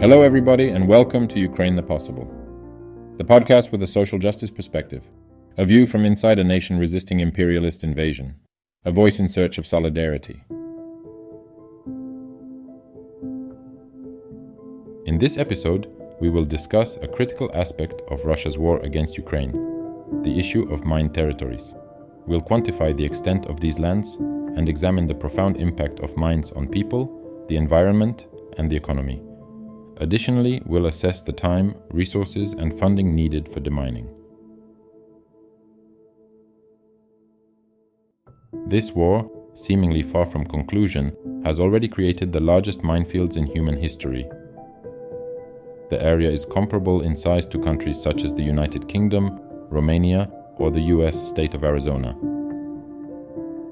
Hello everybody and welcome to Ukraine the Possible, the podcast with a social justice perspective, a view from inside a nation resisting imperialist invasion, a voice in search of solidarity. In this episode, we will discuss a critical aspect of Russia's war against Ukraine, the issue of mine territories. We'll quantify the extent of these lands and examine the profound impact of mines on people, the environment, and the economy. Additionally, we'll assess the time, resources, and funding needed for demining. This war, seemingly far from conclusion, has already created the largest minefields in human history. The area is comparable in size to countries such as the United Kingdom, Romania, or the US state of Arizona.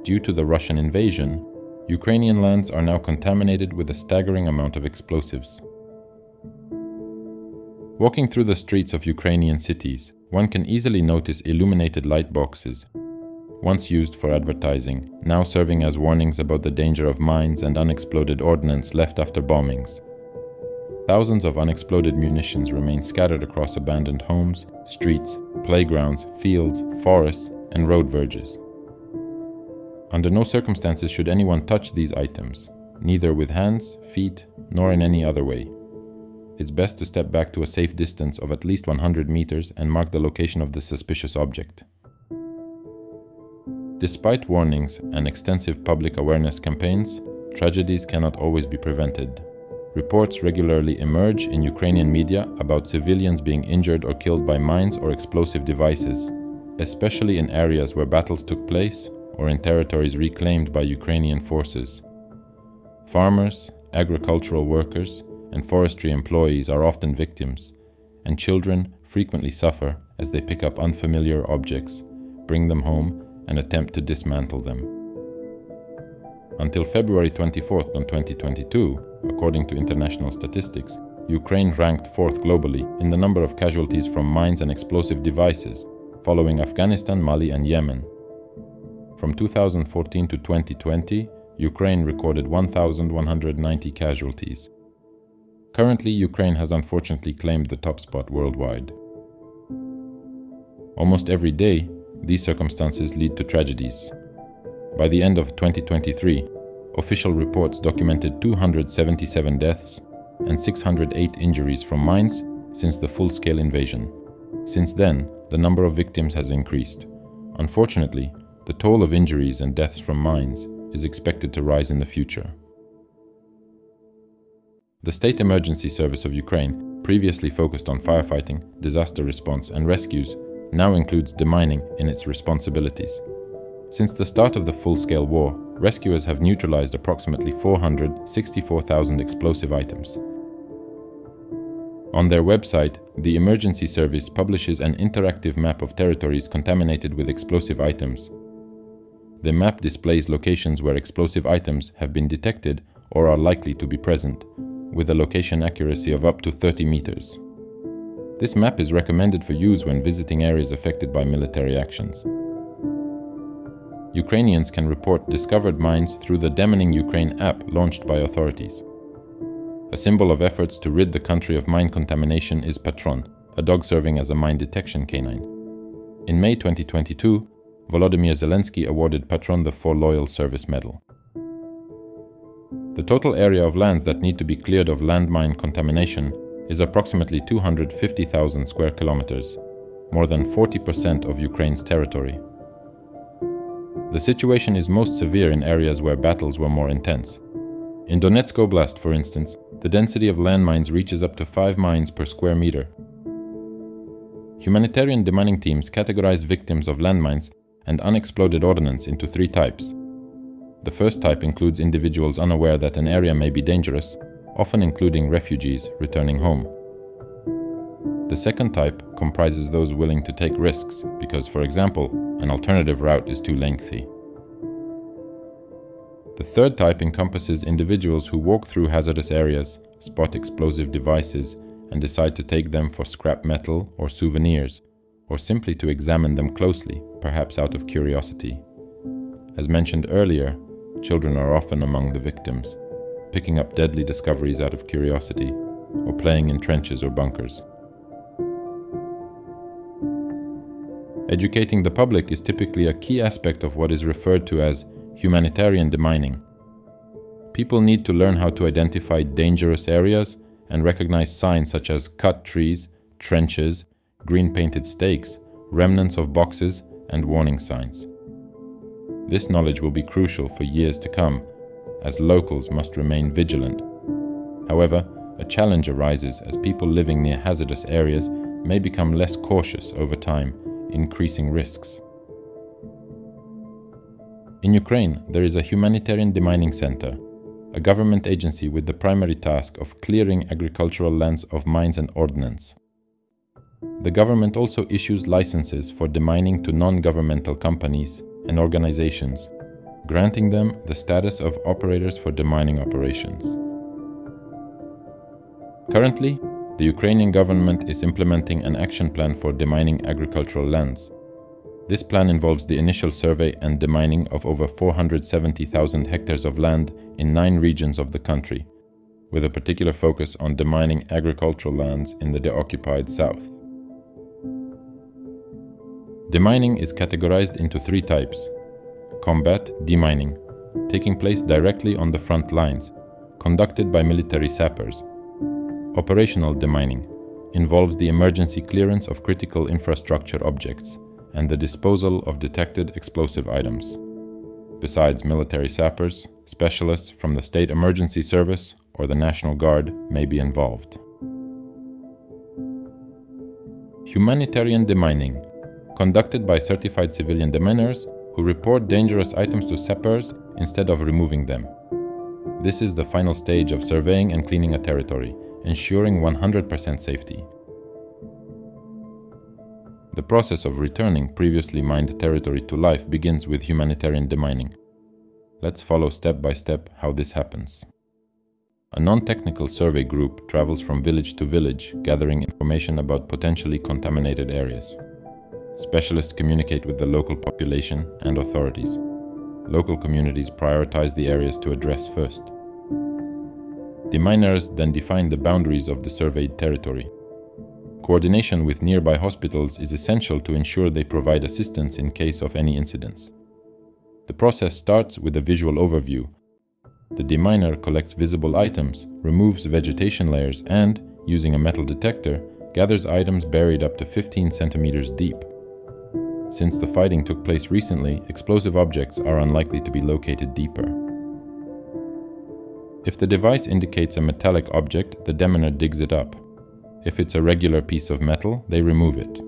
Due to the Russian invasion, Ukrainian lands are now contaminated with a staggering amount of explosives. Walking through the streets of Ukrainian cities, one can easily notice illuminated light boxes, once used for advertising, now serving as warnings about the danger of mines and unexploded ordnance left after bombings. Thousands of unexploded munitions remain scattered across abandoned homes, streets, playgrounds, fields, forests, and road verges. Under no circumstances should anyone touch these items, neither with hands, feet, nor in any other way. It's best to step back to a safe distance of at least 100 meters and mark the location of the suspicious object. Despite warnings and extensive public awareness campaigns, tragedies cannot always be prevented. Reports regularly emerge in Ukrainian media about civilians being injured or killed by mines or explosive devices, especially in areas where battles took place or in territories reclaimed by Ukrainian forces. Farmers, agricultural workers, and forestry employees are often victims, and children frequently suffer as they pick up unfamiliar objects, bring them home, and attempt to dismantle them. Until February 24th, 2022, according to international statistics, Ukraine ranked 4th globally in the number of casualties from mines and explosive devices, following Afghanistan, Mali, and Yemen. From 2014 to 2020, Ukraine recorded 1,190 casualties. Currently, Ukraine has unfortunately claimed the top spot worldwide. Almost every day, these circumstances lead to tragedies. By the end of 2023, official reports documented 277 deaths and 608 injuries from mines since the full-scale invasion. Since then, the number of victims has increased. Unfortunately, the toll of injuries and deaths from mines is expected to rise in the future. The State Emergency Service of Ukraine, previously focused on firefighting, disaster response, and rescues, now includes demining in its responsibilities. Since the start of the full-scale war, rescuers have neutralized approximately 464,000 explosive items. On their website, the Emergency Service publishes an interactive map of territories contaminated with explosive items. The map displays locations where explosive items have been detected or are likely to be present, with a location accuracy of up to 30 meters. This map is recommended for use when visiting areas affected by military actions. Ukrainians can report discovered mines through the Demining Ukraine app launched by authorities. A symbol of efforts to rid the country of mine contamination is Patron, a dog serving as a mine detection canine. In May 2022, Volodymyr Zelensky awarded Patron the For Loyal Service Medal. The total area of lands that need to be cleared of landmine contamination is approximately 250,000 square kilometers, more than 40% of Ukraine's territory. The situation is most severe in areas where battles were more intense. In Donetsk Oblast, for instance, the density of landmines reaches up to 5 mines per square meter. Humanitarian demining teams categorize victims of landmines and unexploded ordnance into 3 types. The first type includes individuals unaware that an area may be dangerous, often including refugees returning home. The second type comprises those willing to take risks because, for example, an alternative route is too lengthy. The third type encompasses individuals who walk through hazardous areas, spot explosive devices, and decide to take them for scrap metal or souvenirs, or simply to examine them closely, perhaps out of curiosity. As mentioned earlier, children are often among the victims, picking up deadly discoveries out of curiosity, or playing in trenches or bunkers. Educating the public is typically a key aspect of what is referred to as humanitarian demining. People need to learn how to identify dangerous areas and recognize signs such as cut trees, trenches, green-painted stakes, remnants of boxes, and warning signs. This knowledge will be crucial for years to come, as locals must remain vigilant. However, a challenge arises as people living near hazardous areas may become less cautious over time, increasing risks. In Ukraine, there is a humanitarian demining center, a government agency with the primary task of clearing agricultural lands of mines and ordnance. The government also issues licenses for demining to non-governmental companies and organizations, granting them the status of operators for demining operations. Currently, the Ukrainian government is implementing an action plan for demining agricultural lands. This plan involves the initial survey and demining of over 470,000 hectares of land in 9 regions of the country, with a particular focus on demining agricultural lands in the de-occupied south. Demining is categorized into 3 types: combat demining, taking place directly on the front lines, conducted by military sappers; operational demining involves the emergency clearance of critical infrastructure objects and the disposal of detected explosive items. Besides, military sappers, specialists from the State Emergency Service or the National Guard may be involved. Humanitarian demining, conducted by certified civilian deminers who report dangerous items to sappers instead of removing them. This is the final stage of surveying and cleaning a territory, ensuring 100% safety. The process of returning previously mined territory to life begins with humanitarian demining. Let's follow step by step how this happens. A non-technical survey group travels from village to village, gathering information about potentially contaminated areas. Specialists communicate with the local population and authorities. Local communities prioritize the areas to address first. Deminers then define the boundaries of the surveyed territory. Coordination with nearby hospitals is essential to ensure they provide assistance in case of any incidents. The process starts with a visual overview. The deminer collects visible items, removes vegetation layers, and, using a metal detector, gathers items buried up to 15 centimeters deep. Since the fighting took place recently, explosive objects are unlikely to be located deeper. If the device indicates a metallic object, the deminer digs it up. If it's a regular piece of metal, they remove it.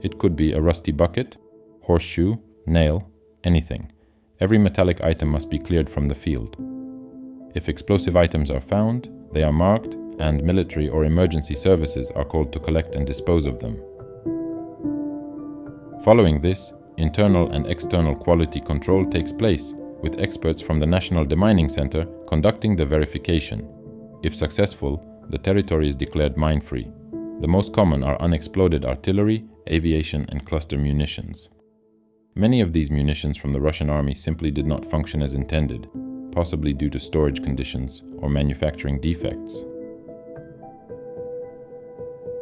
It could be a rusty bucket, horseshoe, nail, anything. Every metallic item must be cleared from the field. If explosive items are found, they are marked, and military or emergency services are called to collect and dispose of them. Following this, internal and external quality control takes place, with experts from the National Demining Center conducting the verification. If successful, the territory is declared mine-free. The most common are unexploded artillery, aviation, and cluster munitions. Many of these munitions from the Russian army simply did not function as intended, possibly due to storage conditions or manufacturing defects.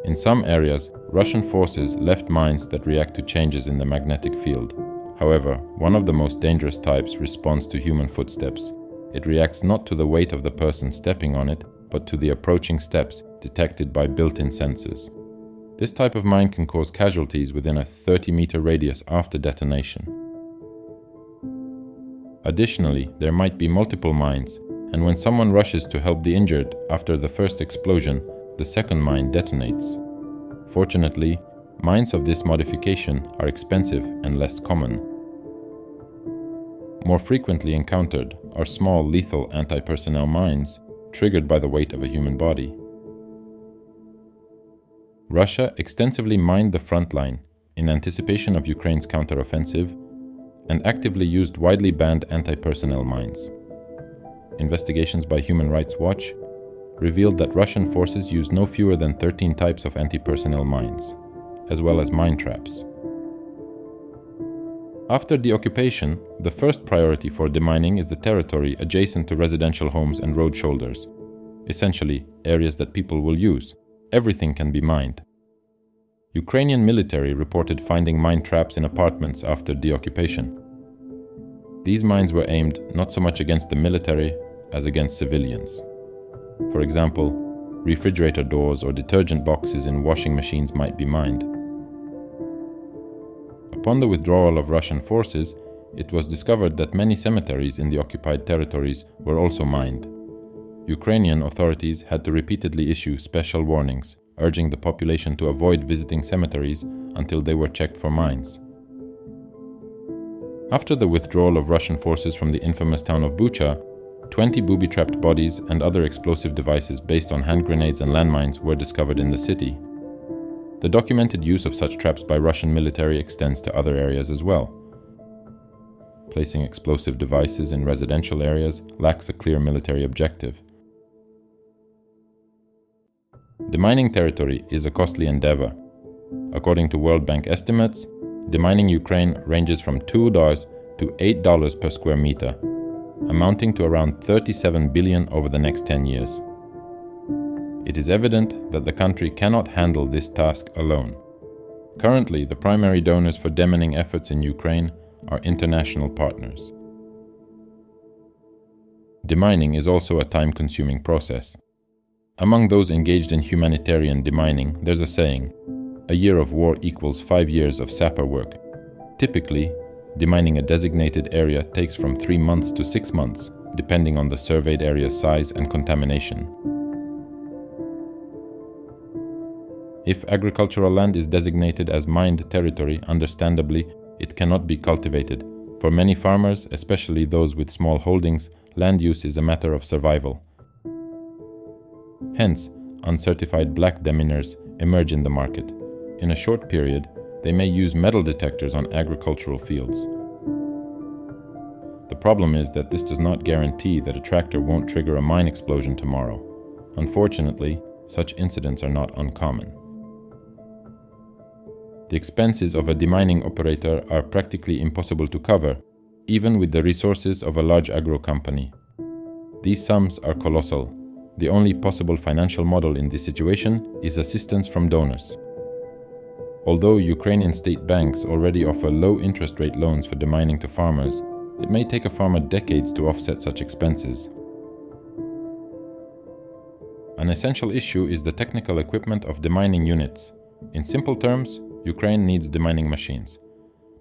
In some areas, Russian forces left mines that react to changes in the magnetic field. However, one of the most dangerous types responds to human footsteps. It reacts not to the weight of the person stepping on it, but to the approaching steps detected by built-in sensors. This type of mine can cause casualties within a 30-meter radius after detonation. Additionally, there might be multiple mines, and when someone rushes to help the injured after the first explosion, the second mine detonates. Fortunately, mines of this modification are expensive and less common. More frequently encountered are small lethal anti-personnel mines triggered by the weight of a human body. Russia extensively mined the front line in anticipation of Ukraine's counter-offensive and actively used widely banned anti-personnel mines. Investigations by Human Rights Watch revealed that Russian forces used no fewer than 13 types of anti-personnel mines, as well as mine traps. After the occupation, the first priority for demining is the territory adjacent to residential homes and road shoulders. essentially areas that people will use. Everything can be mined. Ukrainian military reported finding mine traps in apartments after the occupation. These mines were aimed not so much against the military as against civilians. For example, refrigerator doors or detergent boxes in washing machines might be mined. Upon the withdrawal of Russian forces, it was discovered that many cemeteries in the occupied territories were also mined. Ukrainian authorities had to repeatedly issue special warnings, urging the population to avoid visiting cemeteries until they were checked for mines. After the withdrawal of Russian forces from the infamous town of Bucha, 20 booby-trapped bodies and other explosive devices based on hand grenades and landmines were discovered in the city. The documented use of such traps by Russian military extends to other areas as well. Placing explosive devices in residential areas lacks a clear military objective. Demining territory is a costly endeavor. According to World Bank estimates, demining Ukraine ranges from $2 to $8 per square meter, amounting to around $37 billion over the next 10 years. It is evident that the country cannot handle this task alone. Currently, the primary donors for demining efforts in Ukraine are international partners. Demining is also a time-consuming process. Among those engaged in humanitarian demining, there's a saying, "A year of war equals 5 years of sapper work." Typically, demining a designated area takes from 3 months to 6 months, depending on the surveyed area's size and contamination. If agricultural land is designated as mined territory, understandably, it cannot be cultivated. For many farmers, especially those with small holdings, land use is a matter of survival. Hence, uncertified black deminers emerge in the market. In a short period, they may use metal detectors on agricultural fields. The problem is that this does not guarantee that a tractor won't trigger a mine explosion tomorrow. Unfortunately, such incidents are not uncommon. The expenses of a demining operator are practically impossible to cover, even with the resources of a large agro company. These sums are colossal. The only possible financial model in this situation is assistance from donors. Although Ukrainian state banks already offer low interest rate loans for demining to farmers, it may take a farmer decades to offset such expenses. An essential issue is the technical equipment of demining units. In simple terms, Ukraine needs demining machines.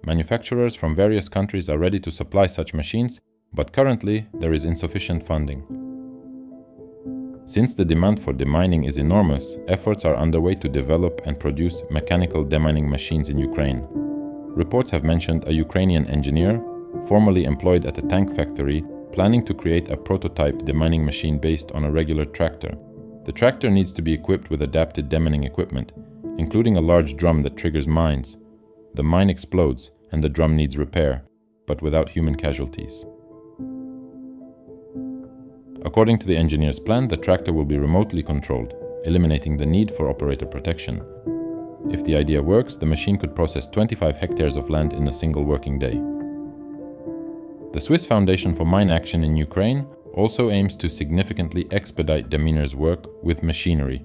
Manufacturers from various countries are ready to supply such machines, but currently there is insufficient funding. Since the demand for demining is enormous, efforts are underway to develop and produce mechanical demining machines in Ukraine. Reports have mentioned a Ukrainian engineer, formerly employed at a tank factory, planning to create a prototype demining machine based on a regular tractor. The tractor needs to be equipped with adapted demining equipment, including a large drum that triggers mines. The mine explodes and the drum needs repair, but without human casualties. According to the engineer's plan, the tractor will be remotely controlled, eliminating the need for operator protection. If the idea works, the machine could process 25 hectares of land in a single working day. The Swiss Foundation for Mine Action in Ukraine also aims to significantly expedite deminers' work with machinery.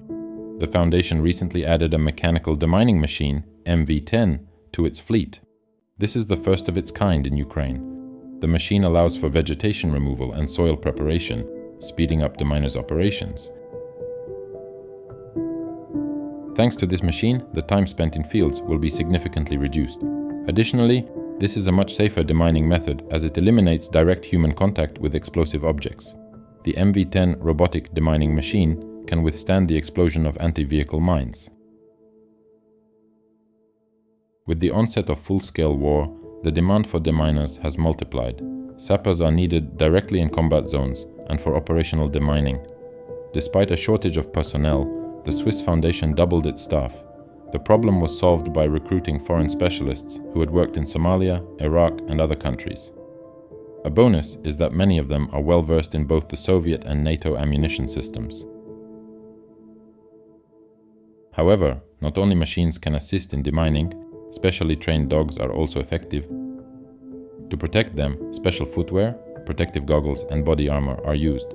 The foundation recently added a mechanical demining machine, MV10, to its fleet. This is the first of its kind in Ukraine. The machine allows for vegetation removal and soil preparation, speeding up deminers' operations. Thanks to this machine, the time spent in fields will be significantly reduced. Additionally, this is a much safer demining method as it eliminates direct human contact with explosive objects. The MV10 robotic demining machine can withstand the explosion of anti-vehicle mines. With the onset of full-scale war, the demand for deminers has multiplied. Sappers are needed directly in combat zones and for operational demining. Despite a shortage of personnel, the Swiss Foundation doubled its staff. The problem was solved by recruiting foreign specialists who had worked in Somalia, Iraq, and other countries. A bonus is that many of them are well-versed in both the Soviet and NATO ammunition systems. However, not only machines can assist in demining, specially trained dogs are also effective. To protect them, special footwear, protective goggles and body armor are used.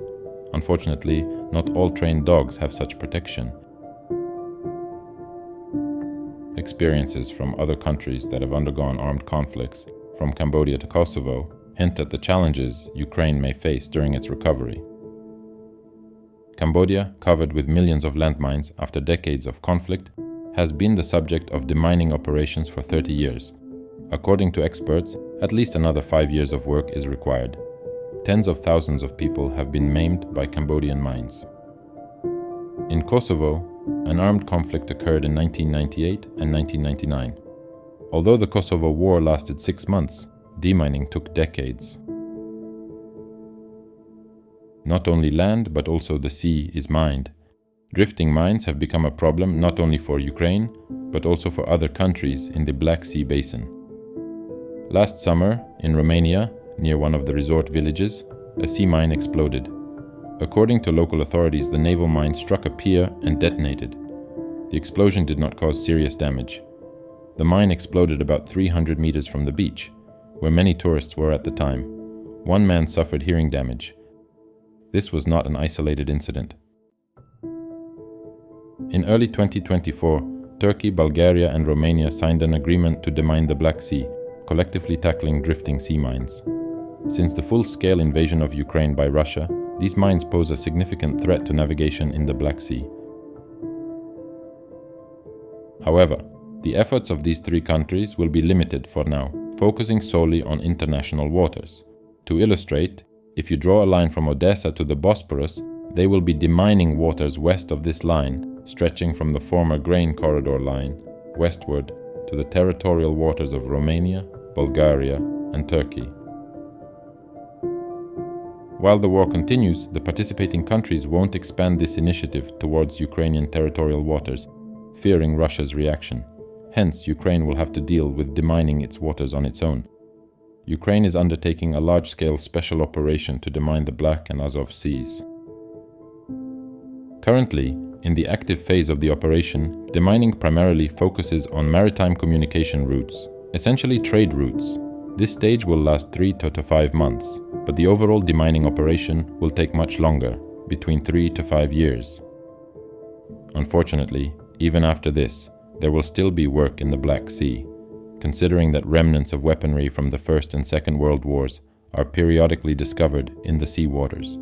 Unfortunately, not all trained dogs have such protection. Experiences from other countries that have undergone armed conflicts, from Cambodia to Kosovo, hint at the challenges Ukraine may face during its recovery. Cambodia, covered with millions of landmines after decades of conflict, has been the subject of demining operations for 30 years. According to experts, at least another 5 years of work is required. Tens of thousands of people have been maimed by Cambodian mines. In Kosovo, an armed conflict occurred in 1998 and 1999. Although the Kosovo War lasted 6 months, demining took decades. Not only land, but also the sea is mined. Drifting mines have become a problem not only for Ukraine, but also for other countries in the Black Sea basin. Last summer, in Romania, near one of the resort villages, a sea mine exploded. According to local authorities, the naval mine struck a pier and detonated. The explosion did not cause serious damage. The mine exploded about 300 meters from the beach, where many tourists were at the time. One man suffered hearing damage. This was not an isolated incident. In early 2024, Turkey, Bulgaria, and Romania signed an agreement to demine the Black Sea, collectively tackling drifting sea mines. Since the full-scale invasion of Ukraine by Russia, these mines pose a significant threat to navigation in the Black Sea. However, the efforts of these three countries will be limited for now, focusing solely on international waters. To illustrate, if you draw a line from Odessa to the Bosporus, they will be demining waters west of this line, stretching from the former Grain Corridor line westward to the territorial waters of Romania, Bulgaria, and Turkey. While the war continues, the participating countries won't expand this initiative towards Ukrainian territorial waters, fearing Russia's reaction. Hence, Ukraine will have to deal with demining its waters on its own. Ukraine is undertaking a large-scale special operation to demine the Black and Azov seas. Currently, in the active phase of the operation, demining primarily focuses on maritime communication routes, essentially trade routes. This stage will last 3 to 5 months, but the overall demining operation will take much longer, between 3 to 5 years. Unfortunately, even after this, there will still be work in the Black Sea, considering that remnants of weaponry from the First and Second World Wars are periodically discovered in the sea waters.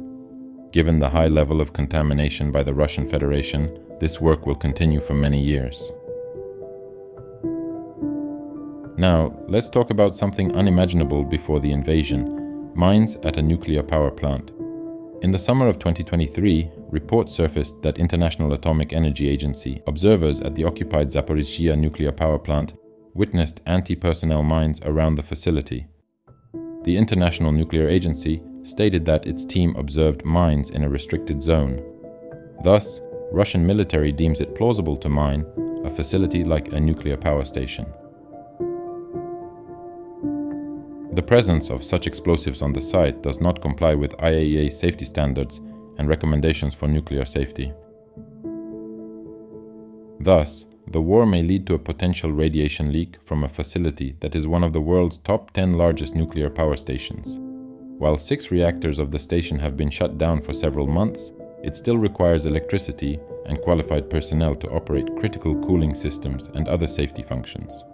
Given the high level of contamination by the Russian Federation, this work will continue for many years. Now, let's talk about something unimaginable before the invasion: mines at a nuclear power plant. In the summer of 2023, reports surfaced that International Atomic Energy Agency observers at the occupied Zaporizhzhia nuclear power plant witnessed anti-personnel mines around the facility. The International Nuclear Agency stated that its team observed mines in a restricted zone. Thus, Russian military deems it plausible to mine a facility like a nuclear power station. The presence of such explosives on the site does not comply with IAEA safety standards and recommendations for nuclear safety. Thus, the war may lead to a potential radiation leak from a facility that is one of the world's top 10 largest nuclear power stations. While 6 reactors of the station have been shut down for several months, it still requires electricity and qualified personnel to operate critical cooling systems and other safety functions.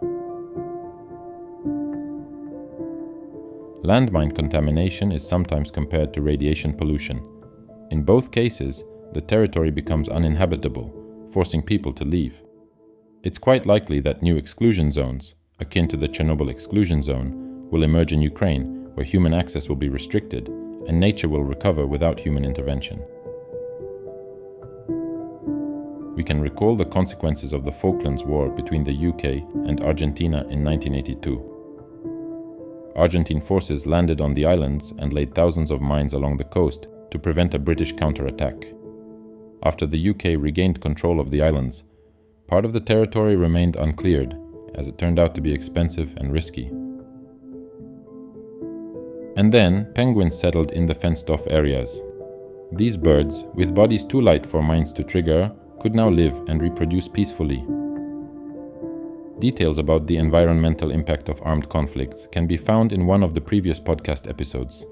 Landmine contamination is sometimes compared to radiation pollution. In both cases, the territory becomes uninhabitable, forcing people to leave. It's quite likely that new exclusion zones, akin to the Chernobyl exclusion zone, will emerge in Ukraine, where human access will be restricted and nature will recover without human intervention. We can recall the consequences of the Falklands War between the UK and Argentina in 1982. Argentine forces landed on the islands and laid thousands of mines along the coast to prevent a British counterattack. After the UK regained control of the islands, part of the territory remained uncleared, as it turned out to be expensive and risky. And then, penguins settled in the fenced-off areas. These birds, with bodies too light for mines to trigger, could now live and reproduce peacefully. Details about the environmental impact of armed conflicts can be found in one of the previous podcast episodes.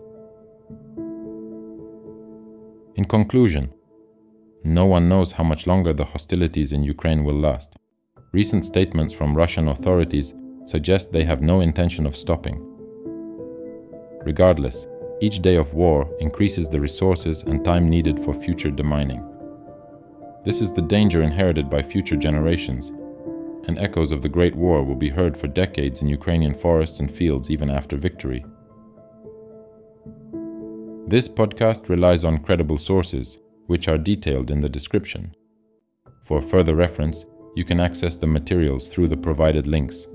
In conclusion, no one knows how much longer the hostilities in Ukraine will last. Recent statements from Russian authorities suggest they have no intention of stopping. Regardless, each day of war increases the resources and time needed for future demining. This is the danger inherited by future generations, and echoes of the Great War will be heard for decades in Ukrainian forests and fields even after victory. This podcast relies on credible sources, which are detailed in the description. For further reference, you can access the materials through the provided links.